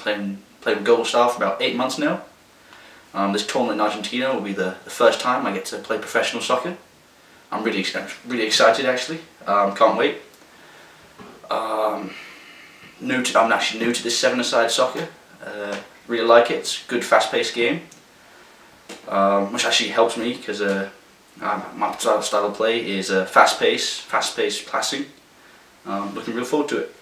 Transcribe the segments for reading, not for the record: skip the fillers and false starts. played with Golden Star for about 8 months now. This tournament in Argentina will be the first time I get to play professional soccer. I'm really excited actually. Can't wait. I'm actually new to this seven-a-side soccer. Really like it. It's a good, fast-paced game, which actually helps me because my style of play is fast-paced passing. Looking real forward to it.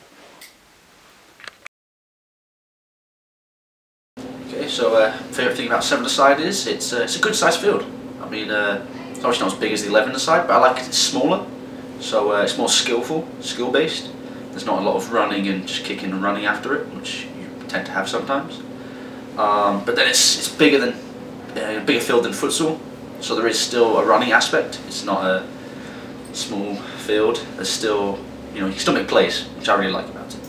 Okay, so favourite thing about seven-a-side is it's a good-sized field. I mean, it's obviously not as big as the 11-a-side, but I like it. It's smaller, so it's more skillful, skill-based. There's not a lot of running and just kicking and running after it, which you tend to have sometimes. But then it's bigger than bigger field than futsal, so there is still a running aspect. It's not a small field. There's still, you know, you can still make plays, which I really like about it.